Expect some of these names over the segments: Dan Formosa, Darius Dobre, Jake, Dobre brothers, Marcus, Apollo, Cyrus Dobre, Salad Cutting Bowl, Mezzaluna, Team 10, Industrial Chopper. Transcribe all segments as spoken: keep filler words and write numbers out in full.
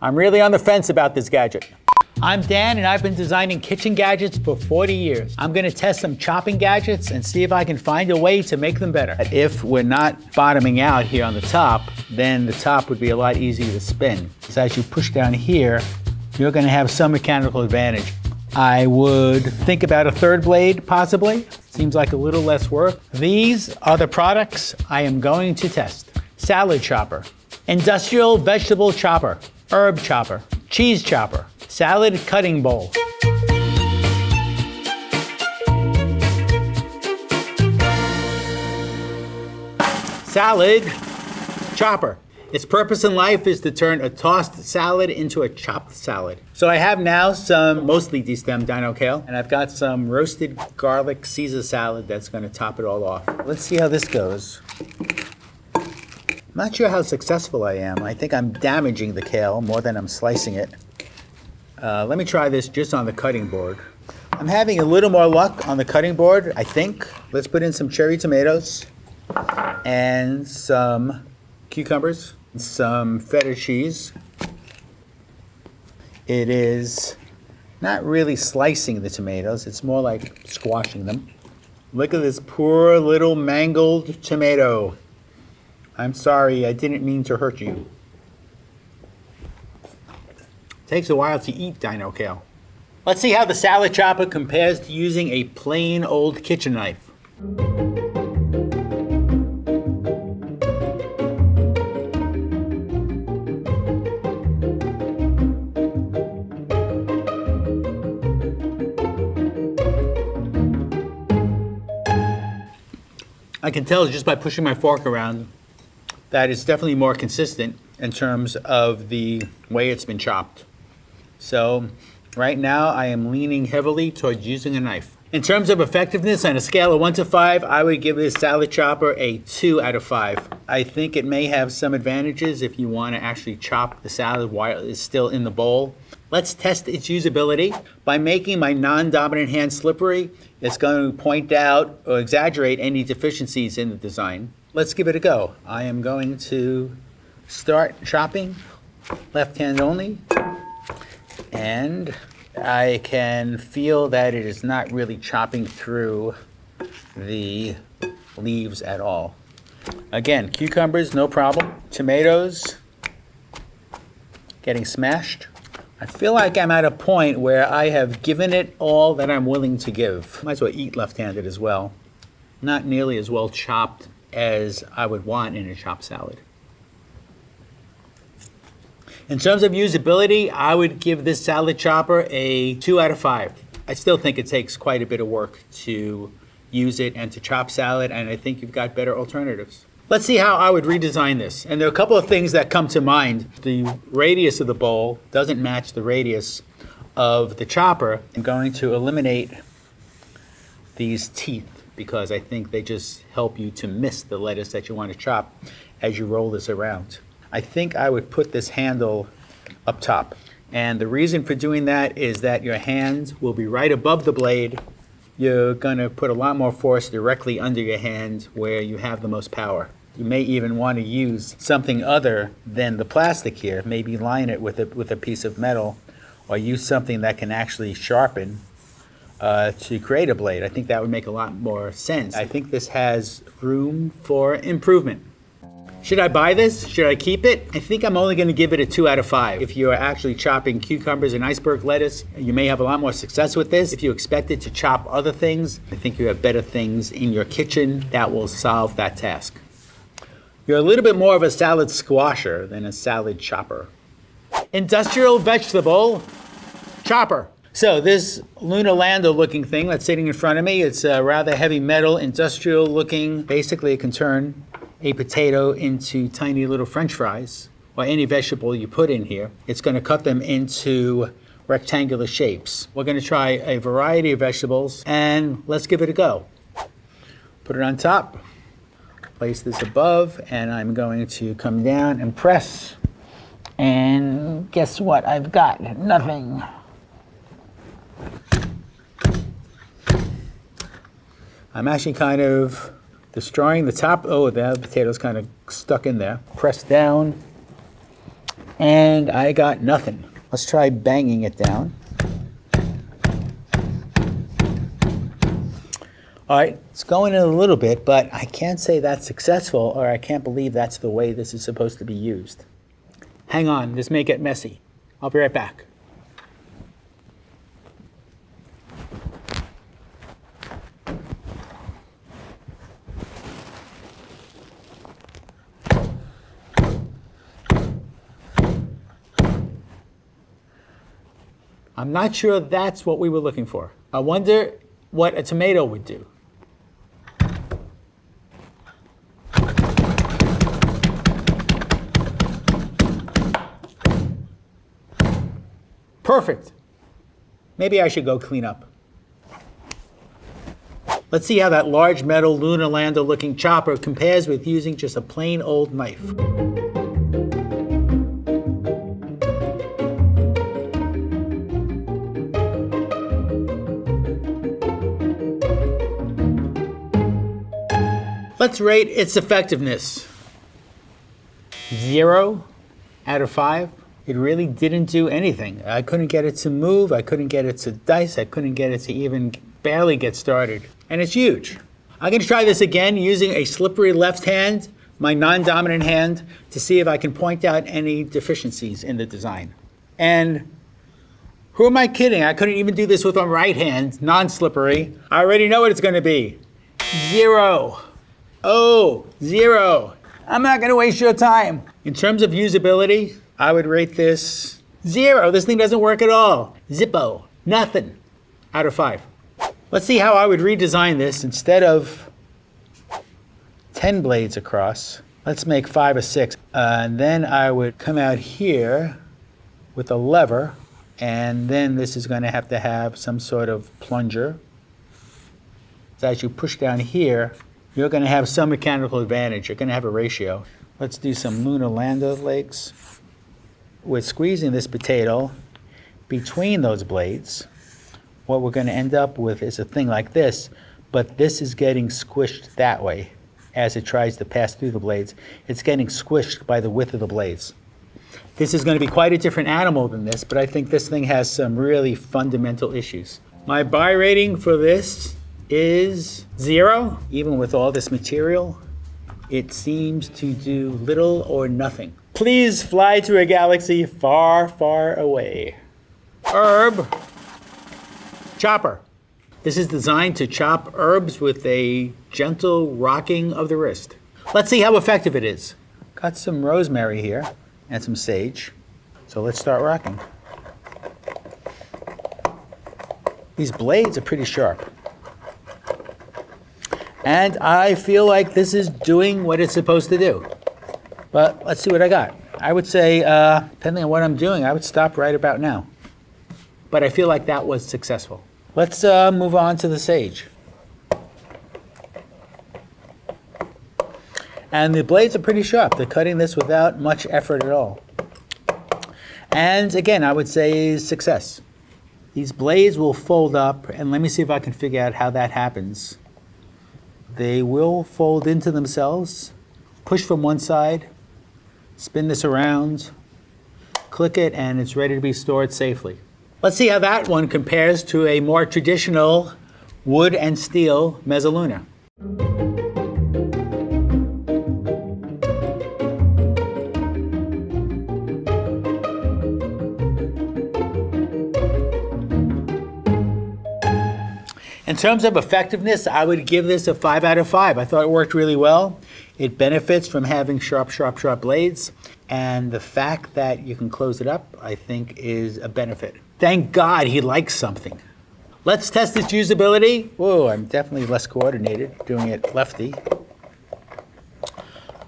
I'm really on the fence about this gadget. I'm Dan, and I've been designing kitchen gadgets for forty years. I'm gonna test some chopping gadgets and see if I can find a way to make them better. If we're not bottoming out here on the top, then the top would be a lot easier to spin. So as you push down here, you're gonna have some mechanical advantage. I would think about a third blade, possibly. Seems like a little less work. These are the products I am going to test. Salad Chopper, Industrial Vegetable Chopper, Herb Chopper, Cheese Chopper, Salad Cutting Bowl. Salad Chopper. Its purpose in life is to turn a tossed salad into a chopped salad. So I have now some mostly destemmed dino kale, and I've got some roasted garlic Caesar salad that's gonna top it all off. Let's see how this goes. I'm not sure how successful I am. I think I'm damaging the kale more than I'm slicing it. Uh, let me try this just on the cutting board. I'm having a little more luck on the cutting board, I think. Let's put in some cherry tomatoes and some cucumbers, some feta cheese. It is not really slicing the tomatoes, it's more like squashing them. Look at this poor little mangled tomato. I'm sorry, I didn't mean to hurt you. Takes a while to eat dino kale. Let's see how the salad chopper compares to using a plain old kitchen knife. I can tell just by pushing my fork around that it's definitely more consistent in terms of the way it's been chopped. So right now I am leaning heavily towards using a knife. In terms of effectiveness, on a scale of one to five, I would give this salad chopper a two out of five. I think it may have some advantages if you want to actually chop the salad while it's still in the bowl. Let's test its usability. By making my non-dominant hand slippery, it's going to point out or exaggerate any deficiencies in the design. Let's give it a go. I am going to start chopping, left hand only. And I can feel that it is not really chopping through the leaves at all. Again, cucumbers, no problem. Tomatoes, getting smashed. I feel like I'm at a point where I have given it all that I'm willing to give. Might as well eat left-handed as well. Not nearly as well chopped as I would want in a chopped salad. In terms of usability, I would give this salad chopper a two out of five. I still think it takes quite a bit of work to use it and to chop salad, and I think you've got better alternatives. Let's see how I would redesign this. And there are a couple of things that come to mind. The radius of the bowl doesn't match the radius of the chopper. I'm going to eliminate these teeth because I think they just help you to miss the lettuce that you want to chop as you roll this around. I think I would put this handle up top. And the reason for doing that is that your hands will be right above the blade. You're gonna put a lot more force directly under your hand where you have the most power. You may even want to use something other than the plastic here. Maybe line it with a, with a piece of metal, or use something that can actually sharpen uh, to create a blade. I think that would make a lot more sense. I think this has room for improvement. Should I buy this? Should I keep it? I think I'm only gonna give it a two out of five. If you are actually chopping cucumbers and iceberg lettuce, you may have a lot more success with this. If you expect it to chop other things, I think you have better things in your kitchen that will solve that task. You're a little bit more of a salad squasher than a salad chopper. Industrial vegetable chopper. So this Luna Lando looking thing that's sitting in front of me, it's a rather heavy metal, industrial looking. Basically it can turn a potato into tiny little French fries, or any vegetable you put in here. It's gonna cut them into rectangular shapes. We're gonna try a variety of vegetables, and let's give it a go. Put it on top, place this above, and I'm going to come down and press. And guess what I've got? Nothing. I'm actually kind of destroying the top. Oh, the potato's kind of stuck in there. Press down and I got nothing. Let's try banging it down. All right, it's going in a little bit, but I can't say that's successful, or I can't believe that's the way this is supposed to be used. Hang on, this may get messy. I'll be right back. I'm not sure that's what we were looking for. I wonder what a tomato would do. Perfect. Maybe I should go clean up. Let's see how that large metal Lunar Lander looking chopper compares with using just a plain old knife. Let's rate its effectiveness. Zero out of five. It really didn't do anything. I couldn't get it to move. I couldn't get it to dice. I couldn't get it to even barely get started. And it's huge. I'm gonna try this again using a slippery left hand, my non-dominant hand, to see if I can point out any deficiencies in the design. And who am I kidding? I couldn't even do this with my right hand, non-slippery. I already know what it's gonna be. Zero. Oh, zero. I'm not gonna waste your time. In terms of usability, I would rate this zero. This thing doesn't work at all. Zippo, nothing out of five. Let's see how I would redesign this. Instead of ten blades across, let's make five or six. Uh, and then I would come out here with a lever, and then this is gonna have to have some sort of plunger. So as you push down here, you're gonna have some mechanical advantage. You're gonna have a ratio. Let's do some Lunar Lander legs. We're squeezing this potato between those blades. What we're gonna end up with is a thing like this, but this is getting squished that way as it tries to pass through the blades. It's getting squished by the width of the blades. This is gonna be quite a different animal than this, but I think this thing has some really fundamental issues. My buy rating for this is zero. Even with all this material, it seems to do little or nothing. Please fly to a galaxy far, far away. Herb chopper. This is designed to chop herbs with a gentle rocking of the wrist. Let's see how effective it is. Got some rosemary here and some sage. So let's start rocking. These blades are pretty sharp. And I feel like this is doing what it's supposed to do. But let's see what I got. I would say, uh, depending on what I'm doing, I would stop right about now. But I feel like that was successful. Let's uh, move on to the sage. And the blades are pretty sharp. They're cutting this without much effort at all. And again, I would say success. These blades will fold up, and let me see if I can figure out how that happens. They will fold into themselves, push from one side, spin this around, click it, and it's ready to be stored safely. Let's see how that one compares to a more traditional wood and steel Mezzaluna. In terms of effectiveness, I would give this a five out of five. I thought it worked really well. It benefits from having sharp, sharp, sharp blades. And the fact that you can close it up, I think, is a benefit. Thank God he likes something. Let's test its usability. Whoa, I'm definitely less coordinated doing it lefty.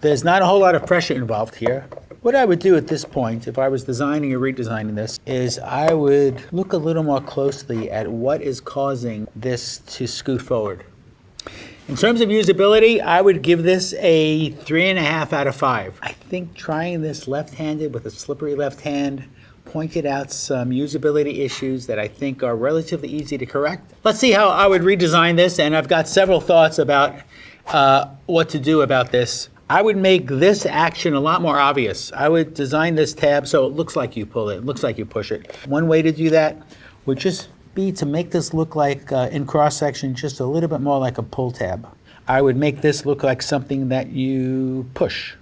There's not a whole lot of pressure involved here. What I would do at this point, if I was designing or redesigning this, is I would look a little more closely at what is causing this to scoot forward. In terms of usability, I would give this a three and a half out of five. I think trying this left-handed with a slippery left hand pointed out some usability issues that I think are relatively easy to correct. Let's see how I would redesign this, and I've got several thoughts about uh, what to do about this. I would make this action a lot more obvious. I would design this tab so it looks like you pull it, it looks like you push it. One way to do that would just be to make this look like, uh, in cross-section, just a little bit more like a pull tab. I would make this look like something that you push.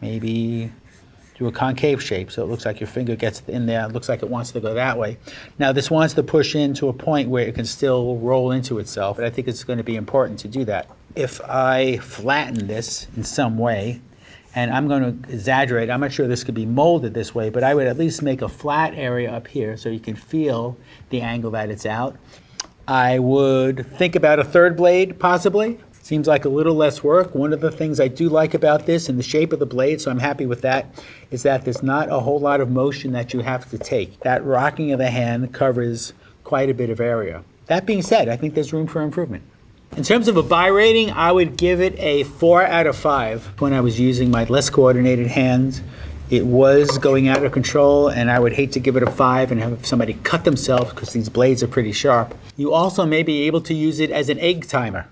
Maybe do a concave shape so it looks like your finger gets in there, it looks like it wants to go that way. Now this wants to push into a point where it can still roll into itself, and I think it's going to be important to do that. If I flatten this in some way, and I'm going to exaggerate, I'm not sure this could be molded this way, but I would at least make a flat area up here so you can feel the angle that it's out. I would think about a third blade, possibly. Seems like a little less work. One of the things I do like about this and the shape of the blade, so I'm happy with that, is that there's not a whole lot of motion that you have to take. That rocking of the hand covers quite a bit of area. That being said, I think there's room for improvement. In terms of a buy rating, I would give it a four out of five. When I was using my less coordinated hands, it was going out of control, and I would hate to give it a five and have somebody cut themselves because these blades are pretty sharp. You also may be able to use it as an egg timer.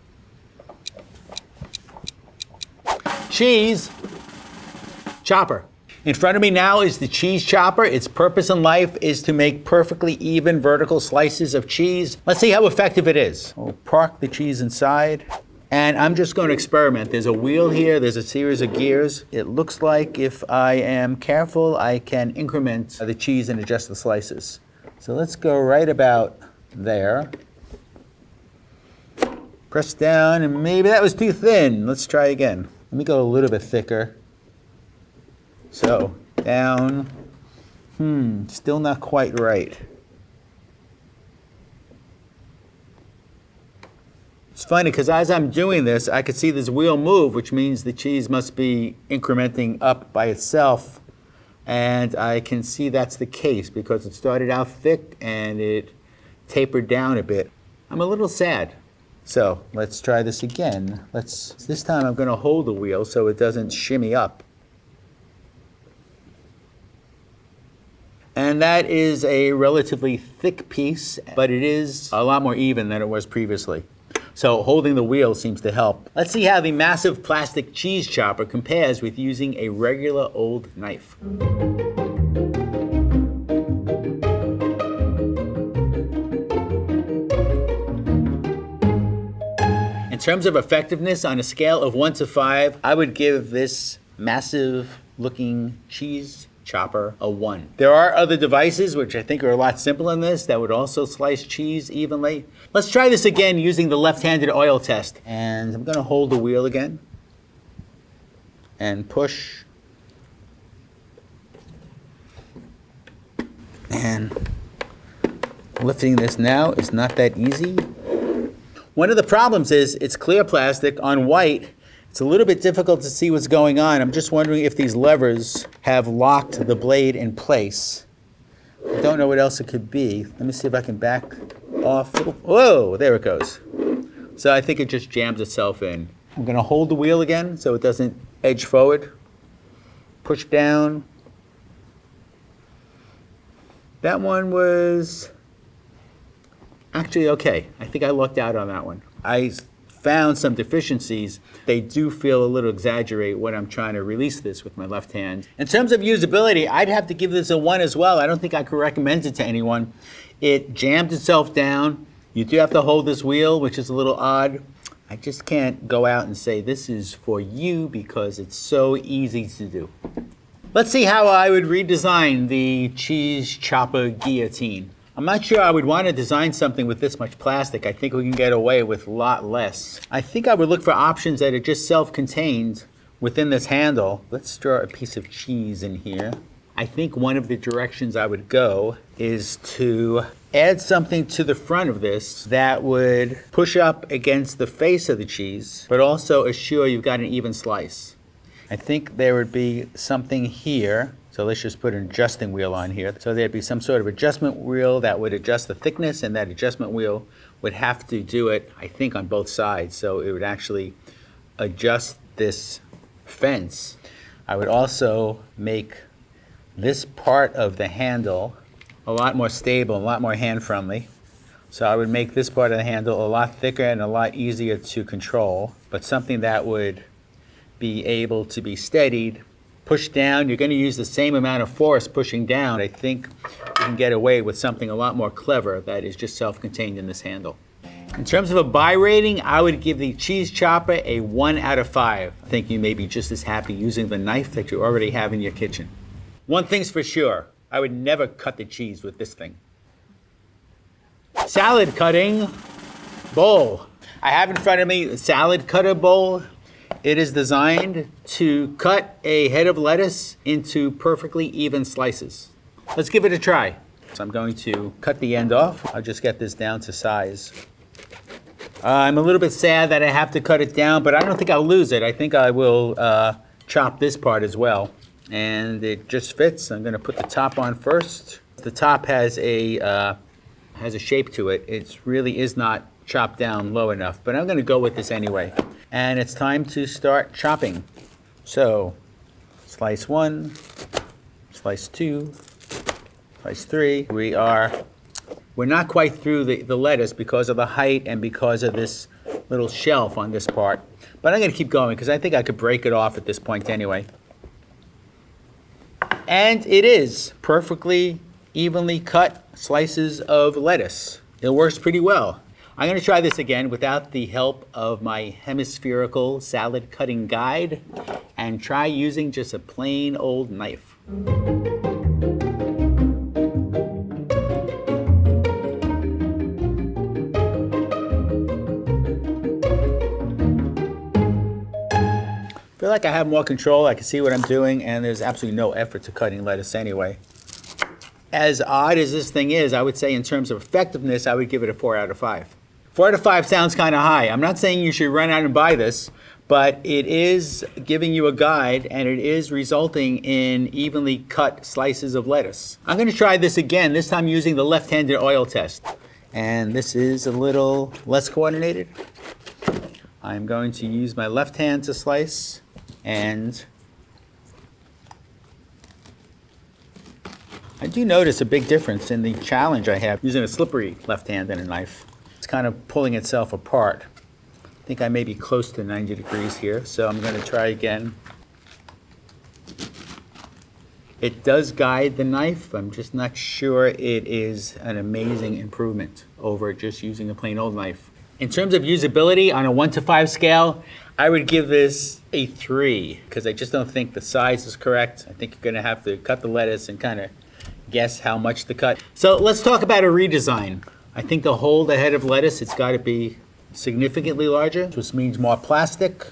Cheese chopper. In front of me now is the cheese chopper. Its purpose in life is to make perfectly even vertical slices of cheese. Let's see how effective it is. We'll park the cheese inside, and I'm just going to experiment. There's a wheel here, there's a series of gears. It looks like if I am careful, I can increment the cheese and adjust the slices. So let's go right about there. Press down, and maybe that was too thin. Let's try again. Let me go a little bit thicker. So, down. Hmm, still not quite right. It's funny, because as I'm doing this, I could see this wheel move, which means the cheese must be incrementing up by itself. And I can see that's the case, because it started out thick and it tapered down a bit. I'm a little sad. So let's try this again. Let's, this time I'm going to hold the wheel so it doesn't shimmy up. And that is a relatively thick piece, but it is a lot more even than it was previously. So holding the wheel seems to help. Let's see how the massive plastic cheese chopper compares with using a regular old knife. In terms of effectiveness, on a scale of one to five, I would give this massive looking cheese chopper a one. There are other devices which I think are a lot simpler than this that would also slice cheese evenly. Let's try this again using the left-handed oil test. And I'm gonna hold the wheel again and push. And lifting this now is not that easy. One of the problems is it's clear plastic on white. It's a little bit difficult to see what's going on. I'm just wondering if these levers have locked the blade in place. I don't know what else it could be. Let me see if I can back off. Whoa, there it goes. So I think it just jams itself in. I'm gonna hold the wheel again so it doesn't edge forward. Push down. That one was actually okay. I think I lucked out on that one. I found some deficiencies. They do feel a little exaggerate when I'm trying to release this with my left hand. In terms of usability, I'd have to give this a one as well. I don't think I could recommend it to anyone. It jammed itself down. You do have to hold this wheel, which is a little odd. I just can't go out and say this is for you because it's so easy to do. Let's see how I would redesign the cheese chopper guillotine. I'm not sure I would want to design something with this much plastic. I think we can get away with a lot less. I think I would look for options that are just self-contained within this handle. Let's draw a piece of cheese in here. I think one of the directions I would go is to add something to the front of this that would push up against the face of the cheese, but also assure you've got an even slice. I think there would be something here. So let's just put an adjusting wheel on here. So there'd be some sort of adjustment wheel that would adjust the thickness, and that adjustment wheel would have to do it, I think, on both sides. So it would actually adjust this fence. I would also make this part of the handle a lot more stable, a lot more hand-friendly. So I would make this part of the handle a lot thicker and a lot easier to control, but something that would be able to be steadied, push down. You're going to use the same amount of force pushing down. I think you can get away with something a lot more clever that is just self-contained in this handle. In terms of a buy rating, I would give the cheese chopper a one out of five. I think you may be just as happy using the knife that you already have in your kitchen. One thing's for sure, I would never cut the cheese with this thing. Salad cutting bowl. I have in front of me a salad cutter bowl. It is designed to cut a head of lettuce into perfectly even slices. Let's give it a try. So I'm going to cut the end off. I'll just get this down to size. Uh, I'm a little bit sad that I have to cut it down, but I don't think I'll lose it. I think I will uh, chop this part as well. And it just fits. I'm gonna put the top on first. The top has a, uh, has a shape to it. It really is not chopped down low enough, but I'm gonna go with this anyway. And it's time to start chopping. So, slice one, slice two, slice three. We are, we're not quite through the, the lettuce because of the height and because of this little shelf on this part. But I'm gonna keep going because I think I could break it off at this point anyway. And it is perfectly evenly cut slices of lettuce. It works pretty well. I'm gonna try this again without the help of my hemispherical salad cutting guide and try using just a plain old knife. I feel like I have more control, I can see what I'm doing, and there's absolutely no effort to cutting lettuce anyway. As odd as this thing is, I would say in terms of effectiveness, I would give it a four out of five. Four out of five sounds kind of high. I'm not saying you should run out and buy this, but it is giving you a guide and it is resulting in evenly cut slices of lettuce. I'm gonna try this again, this time using the left-handed oil test. And this is a little less coordinated. I'm going to use my left hand to slice. And I do notice a big difference in the challenge I have using a slippery left hand and a knife. It's kind of pulling itself apart. I think I may be close to ninety degrees here, so I'm going to try again. It does guide the knife. I'm just not sure it is an amazing improvement over just using a plain old knife. In terms of usability, on a one to five scale, I would give this a three, because I just don't think the size is correct. I think you're gonna have to cut the lettuce and kind of guess how much to cut. So let's talk about a redesign. I think to hold the head of lettuce, it's gotta be significantly larger, which means more plastic.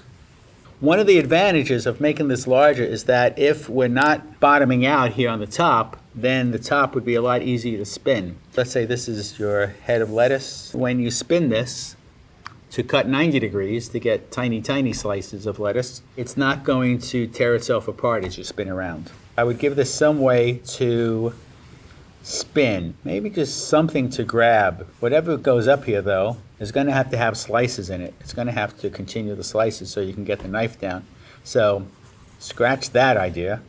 One of the advantages of making this larger is that if we're not bottoming out here on the top, then the top would be a lot easier to spin. Let's say this is your head of lettuce. When you spin this, to cut ninety degrees to get tiny, tiny slices of lettuce, it's not going to tear itself apart as you spin around. I would give this some way to spin, maybe just something to grab. Whatever goes up here though, is gonna have to have slices in it. It's gonna have to continue the slices so you can get the knife down. So scratch that idea.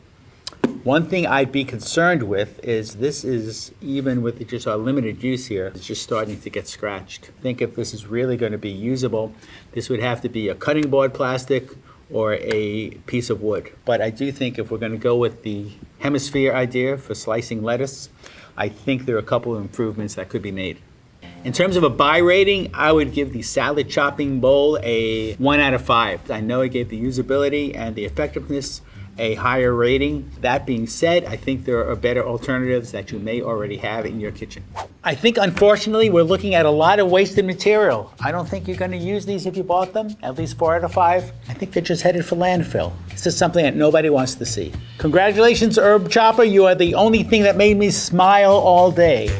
One thing I'd be concerned with is this is, even with just our limited use here, it's just starting to get scratched. I think if this is really going to be usable, this would have to be a cutting board plastic or a piece of wood. But I do think if we're going to go with the hemisphere idea for slicing lettuce, I think there are a couple of improvements that could be made. In terms of a buy rating, I would give the salad chopping bowl a one out of five. I know it gave the usability and the effectiveness a higher rating. That being said, I think there are better alternatives that you may already have in your kitchen. I think, unfortunately, we're looking at a lot of wasted material. I don't think you're gonna use these if you bought them, at least four out of five. I think they're just headed for landfill. This is something that nobody wants to see. Congratulations, Herb Chopper. You are the only thing that made me smile all day.